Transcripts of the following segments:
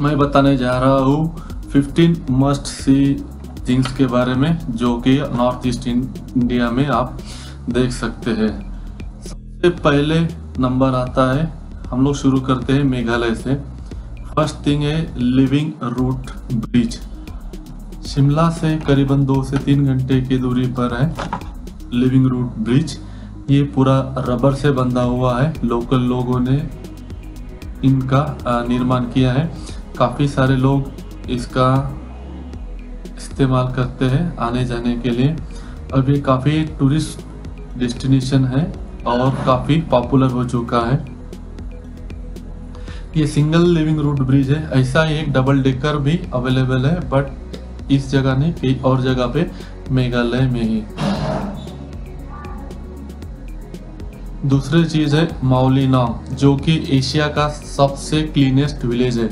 मैं बताने जा रहा हूँ 15 मस्ट सी थिंग्स के बारे में जो कि नॉर्थ ईस्ट इंडिया में आप देख सकते हैं। सबसे पहले नंबर आता है, हम लोग शुरू करते हैं मेघालय से। फर्स्ट थिंग है लिविंग रूट ब्रिज। शिमला से करीबन 2 से 3 घंटे की दूरी पर है लिविंग रूट ब्रिज। ये पूरा रबर से बंधा हुआ है, लोकल लोगों ने इनका निर्माण किया है। काफ़ी सारे लोग इसका इस्तेमाल करते हैं आने जाने के लिए। अब ये काफ़ी टूरिस्ट डेस्टिनेशन है और काफ़ी पॉपुलर हो चुका है। ये सिंगल लिविंग रूट ब्रिज है, ऐसा ही एक डबल डेकर भी अवेलेबल है, बट इस जगह नहीं, कई और जगह पे मेघालय में ही। दूसरी चीज़ है मावलीनोंग, जो कि एशिया का सबसे क्लीनेस्ट विलेज है।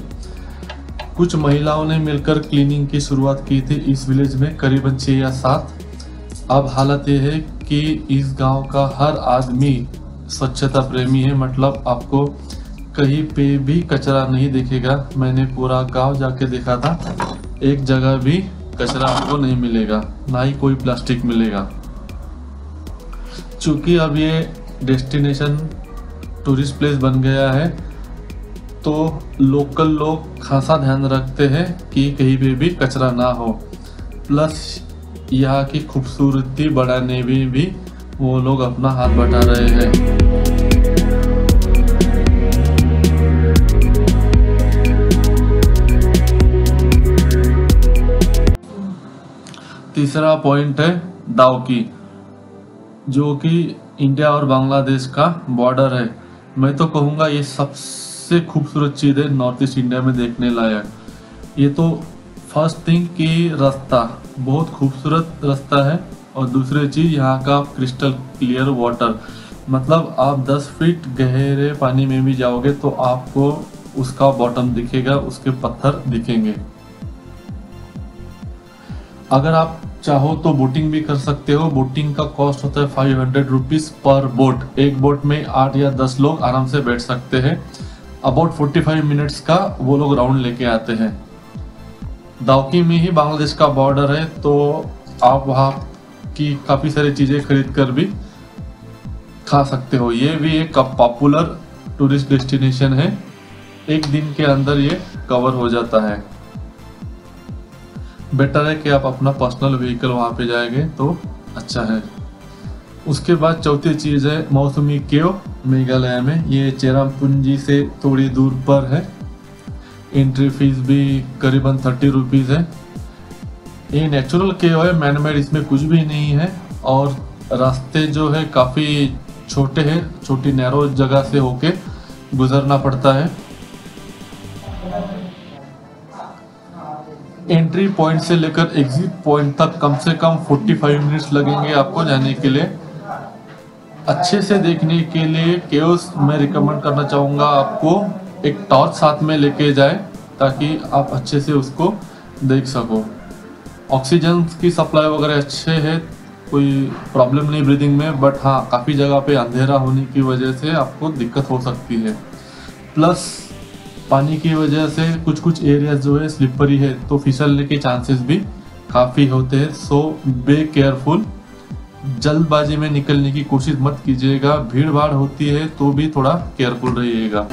कुछ महिलाओं ने मिलकर क्लीनिंग की शुरुआत की थी इस विलेज में, करीबन 6 या 7। अब हालत यह है कि इस गांव का हर आदमी स्वच्छता प्रेमी है, मतलब आपको कहीं पे भी कचरा नहीं दिखेगा। मैंने पूरा गांव जाके देखा था, एक जगह भी कचरा आपको नहीं मिलेगा, ना ही कोई प्लास्टिक मिलेगा। चूँकि अब ये डेस्टिनेशन टूरिस्ट प्लेस बन गया है तो लोकल लोग खासा ध्यान रखते हैं कि कहीं पे भी कचरा ना हो, प्लस यहाँ की खूबसूरती बढ़ाने में भी वो लोग अपना हाथ बटा रहे हैं। तीसरा पॉइंट है दावकी, जो कि इंडिया और बांग्लादेश का बॉर्डर है। मैं तो कहूँगा ये सबसे खूबसूरत चीज़ है नॉर्थ ईस्ट इंडिया में देखने लायक। ये तो फर्स्ट थिंग कि रास्ता बहुत खूबसूरत रास्ता है, और दूसरी चीज़ यहाँ का क्रिस्टल क्लियर वाटर, मतलब आप 10 फीट गहरे पानी में भी जाओगे तो आपको उसका बॉटम दिखेगा, उसके पत्थर दिखेंगे। अगर आप चाहो तो बोटिंग भी कर सकते हो। बोटिंग का कॉस्ट होता है 500 रुपीज़ पर बोट। एक बोट में 8 या 10 लोग आराम से बैठ सकते हैं। अबाउट 45 मिनट्स का वो लोग राउंड लेके आते हैं। दावकी में ही बांग्लादेश का बॉर्डर है, तो आप वहाँ की काफ़ी सारी चीज़ें खरीद कर भी खा सकते हो। ये भी एक पॉपुलर टूरिस्ट डेस्टिनेशन है, एक दिन के अंदर ये कवर हो जाता है। बेटर है कि आप अपना पर्सनल व्हीकल वहाँ पे जाएंगे तो अच्छा है। उसके बाद चौथी चीज़ है मौसमी केव, मेघालय में। ये चेरापूंजी से थोड़ी दूर पर है। एंट्री फीस भी करीबन 30 रुपीज़ है। ये नेचुरल केव है, मैनमेड, इसमें कुछ भी नहीं है। और रास्ते जो है काफ़ी छोटे हैं, छोटी नैरो जगह से होके गुजरना पड़ता है। एंट्री पॉइंट से लेकर एग्जिट पॉइंट तक कम से कम 45 मिनट्स लगेंगे आपको जाने के लिए। अच्छे से देखने के लिए केव्स मैं रिकमेंड करना चाहूँगा आपको एक टॉर्च साथ में लेके जाए, ताकि आप अच्छे से उसको देख सको। ऑक्सीजन की सप्लाई वगैरह अच्छे है, कोई प्रॉब्लम नहीं ब्रीदिंग में, बट हाँ काफ़ी जगह पे अंधेरा होने की वजह से आपको दिक्कत हो सकती है। प्लस पानी की वजह से कुछ कुछ एरियाज जो है स्लिपरी है, तो फिसलने के चांसेस भी काफ़ी होते हैं। सो बी केयरफुल, जल्दबाजी में निकलने की कोशिश मत कीजिएगा। भीड़ भाड़ होती है तो भी थोड़ा केयरफुल रहिएगा।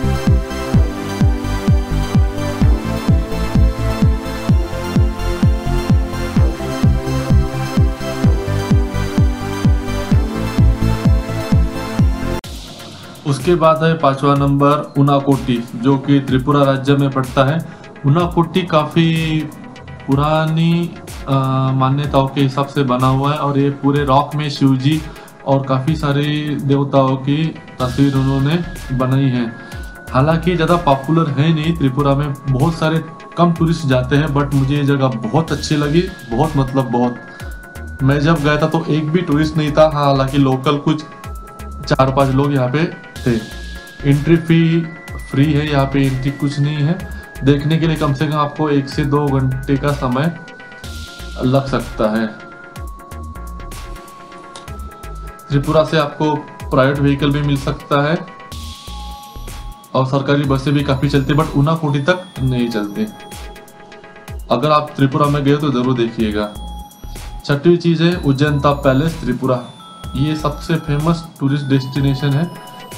उसके बाद है पांचवा नंबर उनाकोटी, जो कि त्रिपुरा राज्य में पड़ता है। उनाकोटी काफ़ी पुरानी मान्यताओं के हिसाब से बना हुआ है, और ये पूरे रॉक में शिवजी और काफ़ी सारे देवताओं की तस्वीर उन्होंने बनाई है। हालांकि ज़्यादा पॉपुलर है नहीं त्रिपुरा में, बहुत सारे कम टूरिस्ट जाते हैं, बट मुझे ये जगह बहुत अच्छी लगी, बहुत मतलब बहुत। मैं जब गया था तो एक भी टूरिस्ट नहीं था, हालाँकि लोकल कुछ 4-5 लोग यहाँ पे थे। एंट्री फी फ्री है, यहाँ पे एंट्री कुछ नहीं है। देखने के लिए कम से कम आपको 1 से 2 घंटे का समय लग सकता है। त्रिपुरा से आपको प्राइवेट व्हीकल भी मिल सकता है और सरकारी बसें भी काफ़ी चलती है, बट उनाकोटी तक नहीं चलते। अगर आप त्रिपुरा में गए तो ज़रूर देखिएगा। छठवीं चीज़ है उज्जैनता पैलेस त्रिपुरा। ये सबसे फेमस टूरिस्ट डेस्टिनेशन है,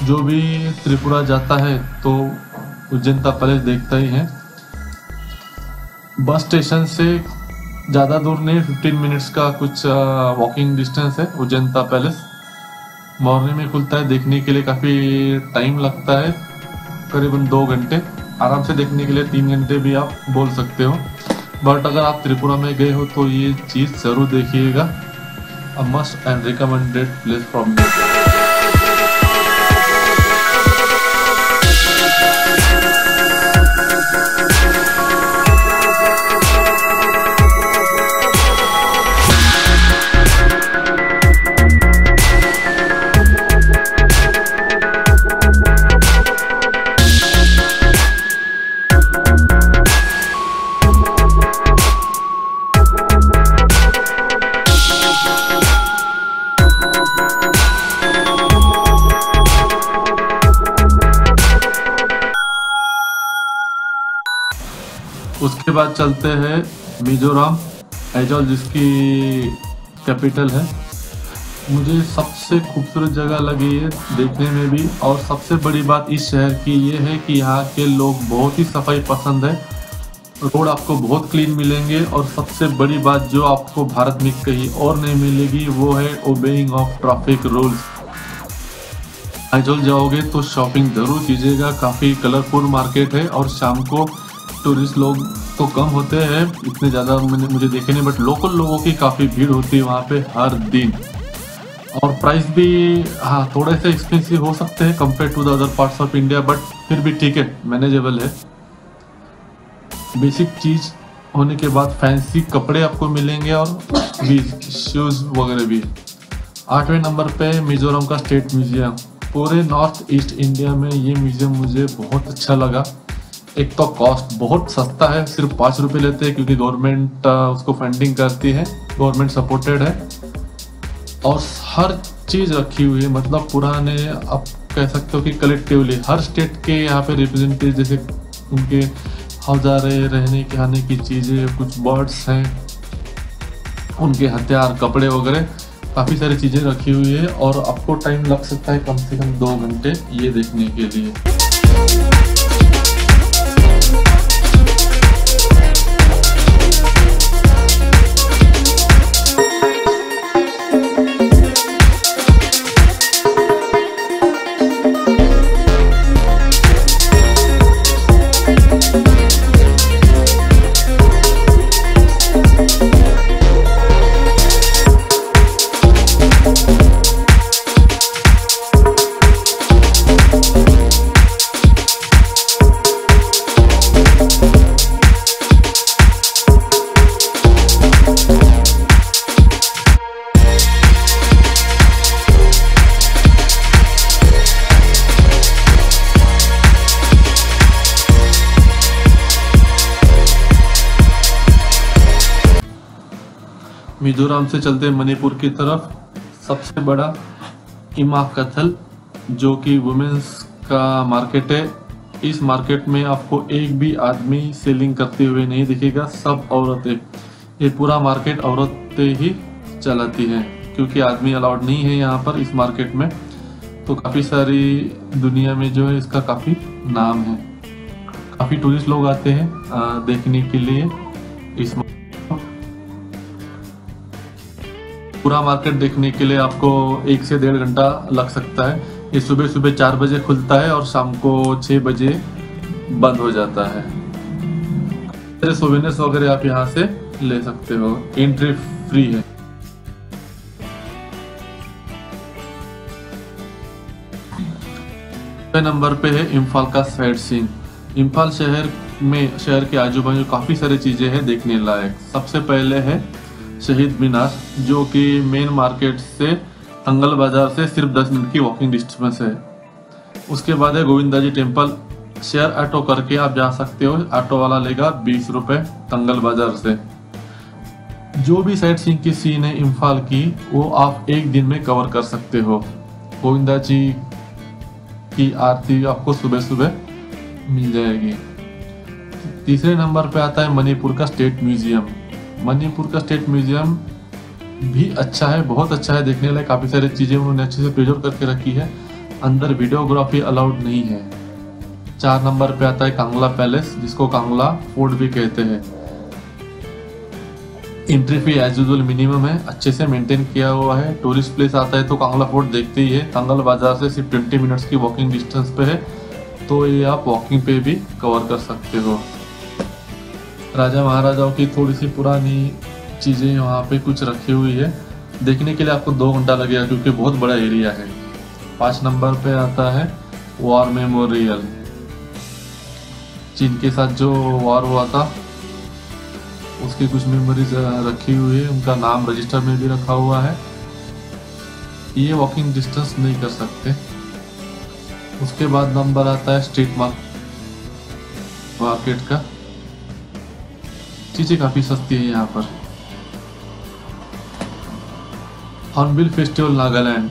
जो भी त्रिपुरा जाता है तो उज्जैनता पैलेस देखता ही है। बस स्टेशन से ज़्यादा दूर नहीं, 15 मिनट्स का कुछ वॉकिंग डिस्टेंस है उज्जैनता पैलेस। मॉर्निंग में खुलता है, देखने के लिए काफ़ी टाइम लगता है, करीबन 2 घंटे। आराम से देखने के लिए 3 घंटे भी आप बोल सकते हो, बट अगर आप त्रिपुरा में गए हो तो ये चीज़ ज़रूर देखिएगा। A must and recommended place from me. उसके बाद चलते हैं मिजोरम, आइजॉल जिसकी कैपिटल है। मुझे सबसे खूबसूरत जगह लगी है देखने में भी, और सबसे बड़ी बात इस शहर की ये है कि यहाँ के लोग बहुत ही सफाई पसंद है। रोड आपको बहुत क्लीन मिलेंगे, और सबसे बड़ी बात जो आपको भारत में कहीं और नहीं मिलेगी वो है obeying of traffic rules. Aizawl जाओगे तो शॉपिंग ज़रूर कीजिएगा, काफ़ी कलरफुल मार्केट है, और शाम को टूरिस्ट लोग तो कम होते हैं, इतने ज़्यादा मैंने मुझे देखे नहीं, बट लोकल लोगों की काफ़ी भीड़ होती है वहाँ पे हर दिन। और प्राइस भी हाँ थोड़े से एक्सपेंसिव हो सकते हैं compare to the other parts of India, but फिर भी ठीक है, मैनेजेबल है। बेसिक चीज़ होने के बाद फैंसी कपड़े आपको मिलेंगे और भी शूज़ वगैरह भी। 8वें नंबर पर मिजोरम का स्टेट म्यूज़ियम। पूरे नॉर्थ ईस्ट इंडिया में ये म्यूज़ियम मुझे बहुत अच्छा लगा। एक तो कॉस्ट बहुत सस्ता है, सिर्फ 5 रुपये लेते हैं, क्योंकि गवर्नमेंट उसको फंडिंग करती है, गवर्नमेंट सपोर्टेड है, और हर चीज़ रखी हुई है। मतलब पुराने, आप कह सकते हो कि कलेक्टिवली हर स्टेट के यहाँ पे रिप्रेजेंटेटिव, जैसे उनके हजारे, रहने खाने की चीज़ें, कुछ बर्ड्स हैं, उनके हथियार, कपड़े वगैरह, काफ़ी सारी चीज़ें रखी हुई है। और आपको टाइम लग सकता है कम से कम 2 घंटे ये देखने के लिए। मिजोरम से चलते हैं मणिपुर की तरफ। सबसे बड़ा इमा केथल, जो कि वुमेंस का मार्केट है। इस मार्केट में आपको एक भी आदमी सेलिंग करते हुए नहीं दिखेगा, सब औरतें। ये पूरा मार्केट औरतें ही चलाती हैं, क्योंकि आदमी अलाउड नहीं है यहाँ पर इस मार्केट में। तो काफ़ी सारी दुनिया में जो है इसका काफ़ी नाम है, काफ़ी टूरिस्ट लोग आते हैं देखने के लिए इस। पूरा मार्केट देखने के लिए आपको 1 से 1.5 घंटा लग सकता है। ये सुबह सुबह 4 बजे खुलता है और शाम को 6 बजे बंद हो जाता है। सारे सोवेनियर्स वगैरह आप यहाँ से ले सकते हो, एंट्री फ्री है। नंबर पे है इम्फाल का साइट सीन। इम्फाल शहर में, शहर के आजू बाजू काफ़ी सारी चीज़ें हैं देखने लायक। सबसे पहले है शहीद मीनार, जो कि मेन मार्केट से, तंगल बाज़ार से सिर्फ 10 मिनट की वॉकिंग डिस्टेंस है। उसके बाद है Govinda ji temple. Share auto करके आप जा सकते हो, ऑटो वाला लेगा 20 रुपये तंगल बाज़ार से। जो भी साइट सीइंग की सीन है इम्फाल की, वो आप एक दिन में कवर कर सकते हो। गोविंदा जी की आरती आपको सुबह सुबह मिल जाएगी। तीसरे नंबर पे आता है मणिपुर का स्टेट म्यूजियम। मणिपुर का स्टेट म्यूजियम भी अच्छा है, बहुत अच्छा है देखने लायक, काफ़ी सारी चीज़ें उन्होंने अच्छे से प्रिजर्व करके रखी है। अंदर वीडियोग्राफी अलाउड नहीं है। 4 नंबर पे आता है कांगला पैलेस, जिसको कांगला फोर्ट भी कहते हैं। Entry fee as usual minimum है, अच्छे से मेंटेन किया हुआ है। टूरिस्ट प्लेस आता है तो कांगला फोर्ट देखते ही है। कांगल बाजार से सिर्फ 20 मिनट्स की वॉकिंग डिस्टेंस पे है, तो ये आप वॉकिंग पे भी कवर कर सकते हो। राजा महाराजाओं की थोड़ी सी पुरानी चीज़ें यहाँ पे कुछ रखी हुई है, देखने के लिए आपको 2 घंटा लगेगा क्योंकि बहुत बड़ा एरिया है। 5 नंबर पे आता है वॉर मेमोरियल, चीन के साथ जो वॉर हुआ था उसकी कुछ मेमोरीज रखी हुई है, उनका नाम रजिस्टर में भी रखा हुआ है। ये वॉकिंग डिस्टेंस नहीं कर सकते। उसके बाद नंबर आता है स्ट्रीट मार्केट का, चीज़ें काफ़ी सस्ती है यहाँ पर। हॉर्नबिल फेस्टिवल नागालैंड,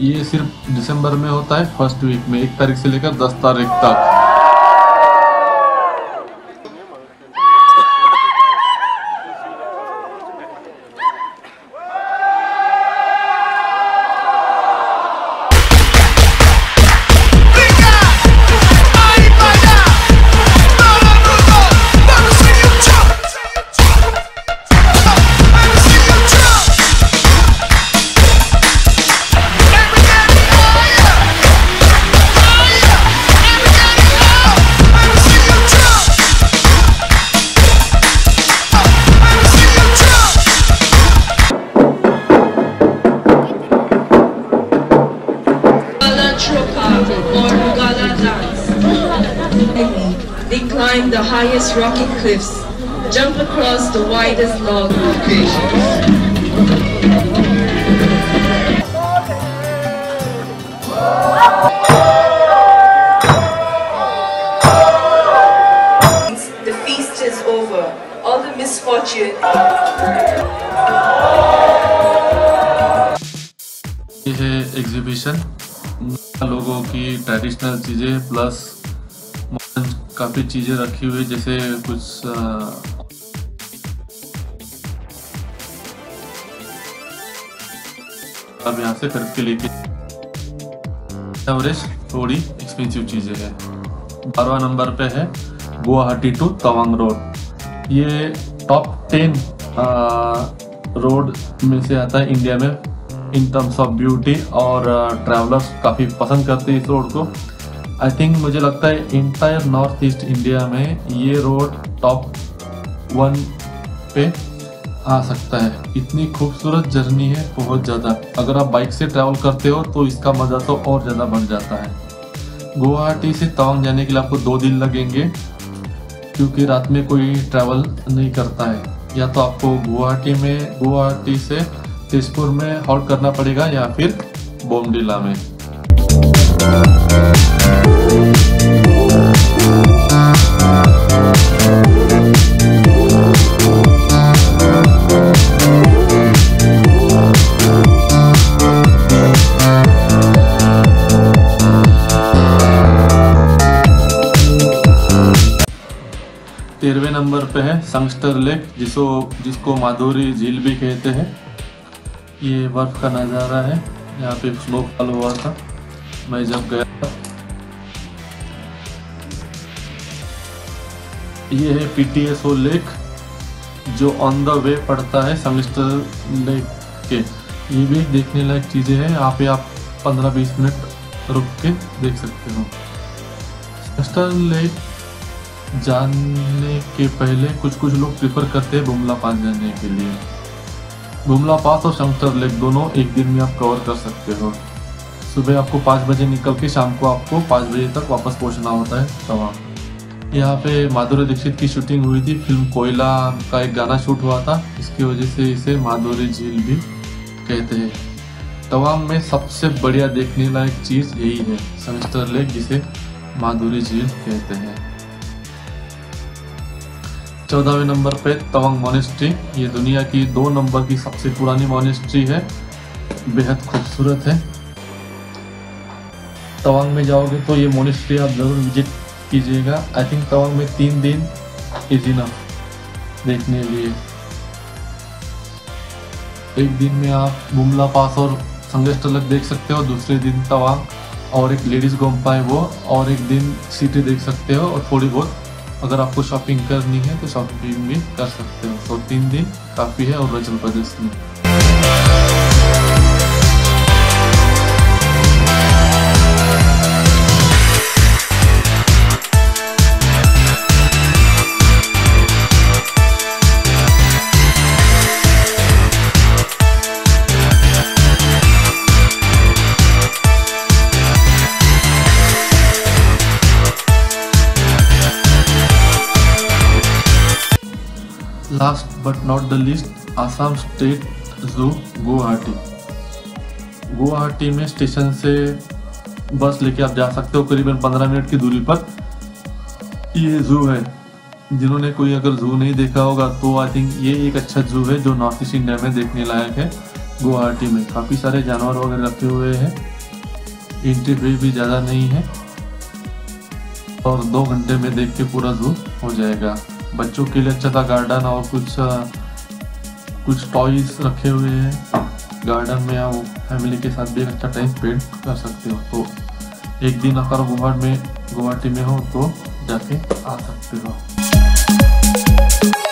ये सिर्फ दिसंबर में होता है, फर्स्ट वीक में 1 तारीख से लेकर 10 तारीख तक। They climb the highest rocky cliffs, jump across the widest log locations. The feast is over, all the misfortune. This is exhibition. लोगों की ट्रेडिशनल चीज़ें प्लस मॉडर्न काफ़ी चीज़ें रखी हुई, जैसे कुछ अब यहाँ से खरीद के लेके एवरेज थोड़ी एक्सपेंसिव चीज़ें हैं। 12वां नंबर पे है गुवाहाटी टू तवांग रोड, ये टॉप 10 रोड में से आता है इंडिया में इन टर्म्स ऑफ ब्यूटी, और ट्रैवलर्स काफ़ी पसंद करते हैं इस रोड को। आई थिंक मुझे लगता है इंटायर नॉर्थ ईस्ट इंडिया में ये रोड टॉप 1 पे आ सकता है। इतनी खूबसूरत जर्नी है, बहुत ज़्यादा। अगर आप बाइक से ट्रैवल करते हो तो इसका मज़ा तो और ज़्यादा बढ़ जाता है। गुवाहाटी से तवांग जाने के लिए आपको 2 दिन लगेंगे, क्योंकि रात में कोई ट्रैवल नहीं करता है। या तो आपको गुवाहाटी से तेजपुर में हॉल्ट करना पड़ेगा, या फिर बोमडिला में। तेरहवें नंबर पे है संगस्टर लेक, जिसको माधुरी झील भी कहते हैं। ये बर्फ का नज़ारा है, यहाँ पे स्नोफॉल हुआ था मैं जब गया था। ये है PTSO लेक, जो ऑन द वे पड़ता है संगस्टर लेक के। ये भी देखने लायक चीज़ें हैं, यहाँ पे आप 15-20 मिनट रुक के देख सकते हो। संगस्टर लेक जाने के पहले कुछ लोग प्रेफर करते हैं बुमला पास जाने के लिए। बुमला पास और संगस्टर लेक दोनों एक दिन में आप कवर कर सकते हो। सुबह आपको 5 बजे निकल के शाम को आपको 5 बजे तक वापस पहुंचना होता है तवांग। यहाँ पे माधुरी दीक्षित की शूटिंग हुई थी, फिल्म कोयला का एक गाना शूट हुआ था, इसकी वजह से इसे माधुरी झील भी कहते हैं। तवांग में सबसे बढ़िया देखने लायक चीज़ यही है, संगस्टर लेक, जिसे माधुरी झील कहते हैं। 14वें नंबर पे तवांग मोनेस्ट्री, ये दुनिया की 2 नंबर की सबसे पुरानी मोनेस्ट्री है, बेहद खूबसूरत है। तवांग में जाओगे तो ये मोनेस्ट्री आप ज़रूर विजिट कीजिएगा। आई थिंक तवांग में 3 दिन इज इनफ देखने लिए। एक दिन में आप बुमला पास और संगेस्टर लेक देख सकते हो, दूसरे दिन तवांग और एक लेडीज़ गोम्पा है वो, और एक दिन सिटी देख सकते हो, और थोड़ी बहुत अगर आपको शॉपिंग करनी है तो शॉपिंग भी कर सकते हो। तो 3 दिन काफ़ी है अरुणाचल प्रदेश में। Last but not the least, Assam state zoo Guwahati. Guwahati में स्टेशन से बस लेके आप जा सकते हो करीबन 15 मिनट की दूरी पर। ये ज़ू है, जिन्होंने कोई अगर ज़ू नहीं देखा होगा तो आई थिंक ये एक अच्छा ज़ू है जो नॉर्थ ईस्ट इंडिया में देखने लायक है। गुवाहाटी में काफ़ी सारे जानवर वगैरह रखे हुए हैं, एंट्री फी भी ज़्यादा नहीं है, और 2 घंटे में देख के पूरा ज़ू हो जाएगा। बच्चों के लिए अच्छा था गार्डन, और कुछ टॉयज रखे हुए हैं गार्डन में, आप फैमिली के साथ भी अच्छा टाइम स्पेंड कर सकते हो। तो एक दिन अगर गुवाहाटी में हो तो जाके आ सकते हो।